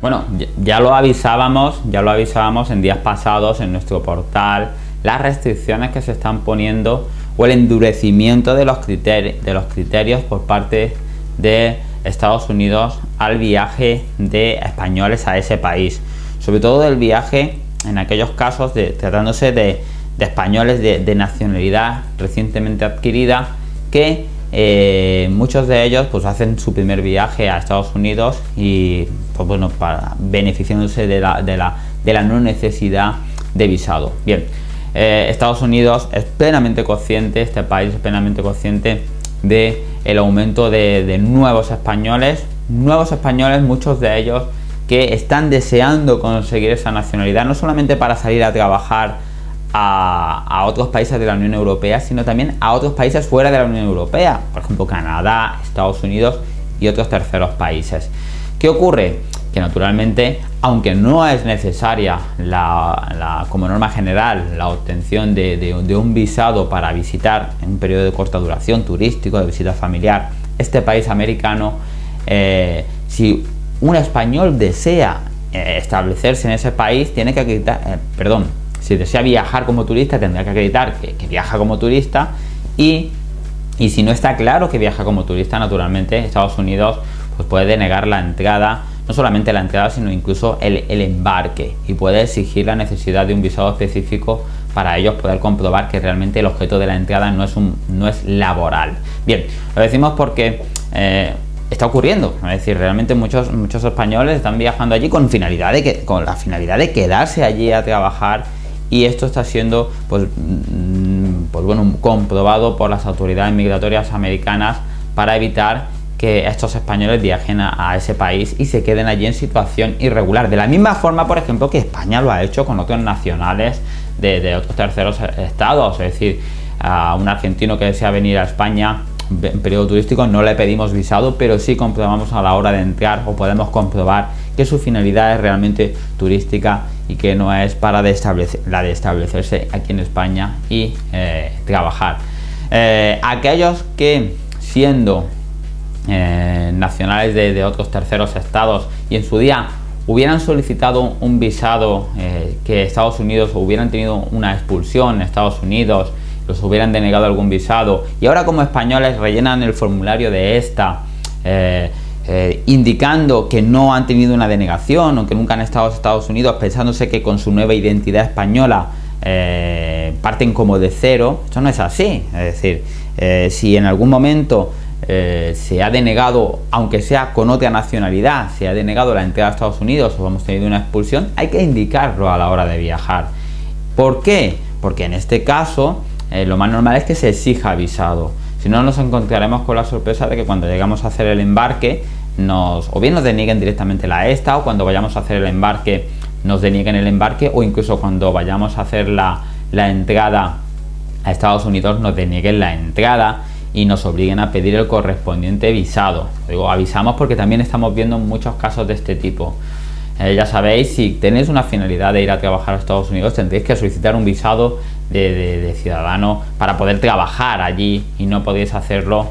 Bueno, ya lo avisábamos en días pasados en nuestro portal, las restricciones que se están poniendo o el endurecimiento de los criterios por parte de Estados Unidos al viaje de españoles a ese país, sobre todo del viaje en aquellos casos tratándose de españoles de nacionalidad recientemente adquirida, que muchos de ellos pues hacen su primer viaje a Estados Unidos y pues bueno, para beneficiándose de la no necesidad de visado. Bien, Estados Unidos es plenamente consciente, este país es plenamente consciente de el aumento de nuevos españoles, muchos de ellos que están deseando conseguir esa nacionalidad, no solamente para salir a trabajar a otros países de la Unión Europea, sino también a otros países fuera de la Unión Europea, por ejemplo Canadá, Estados Unidos y otros terceros países. ¿Qué ocurre? Que naturalmente, aunque no es necesaria como norma general la obtención de un visado para visitar en un periodo de corta duración turístico, de visita familiar, este país americano, si un español desea establecerse en ese país, tiene que acreditar, si desea viajar como turista, tendrá que acreditar que viaja como turista, y si no está claro que viaja como turista, naturalmente Estados Unidos pues puede denegar la entrada, no solamente la entrada, sino incluso el embarque, y puede exigir la necesidad de un visado específico para ellos poder comprobar que realmente el objeto de la entrada no es laboral. Bien, lo decimos porque está ocurriendo, es decir, realmente muchos españoles están viajando allí con la finalidad de quedarse allí a trabajar, y esto está siendo pues bueno, comprobado por las autoridades migratorias americanas para evitar que estos españoles viajen a ese país y se queden allí en situación irregular, de la misma forma, por ejemplo, que España lo ha hecho con otros nacionales de otros terceros estados. Es decir, a un argentino que desea venir a España en periodo turístico no le pedimos visado, pero sí comprobamos a la hora de entrar, o podemos comprobar que su finalidad es realmente turística y que no es para establecerse aquí en España y trabajar. Aquellos que, siendo nacionales de otros terceros estados, y en su día hubieran solicitado un visado que Estados Unidos, hubieran tenido una expulsión en Estados Unidos, los hubieran denegado algún visado, y ahora como españoles rellenan el formulario de esta indicando que no han tenido una denegación o que nunca han estado en Estados Unidos, pensándose que con su nueva identidad española parten como de cero. Esto no es así. Es decir, si en algún momento se ha denegado, aunque sea con otra nacionalidad, se ha denegado la entrada a Estados Unidos o hemos tenido una expulsión, hay que indicarlo a la hora de viajar. ¿Por qué? Porque en este caso lo más normal es que se exija visado. Si no, nos encontraremos con la sorpresa de que cuando llegamos a hacer el embarque o bien nos denieguen directamente la ESTA, o cuando vayamos a hacer el embarque nos denieguen el embarque, o incluso cuando vayamos a hacer la entrada a Estados Unidos nos denieguen la entrada y nos obliguen a pedir el correspondiente visado. Digo, avisamos porque también estamos viendo muchos casos de este tipo. Ya sabéis, si tenéis una finalidad de ir a trabajar a Estados Unidos, tendréis que solicitar un visado de ciudadano para poder trabajar allí, y no podéis hacerlo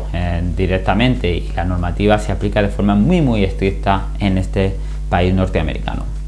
directamente, y la normativa se aplica de forma muy estricta en este país norteamericano.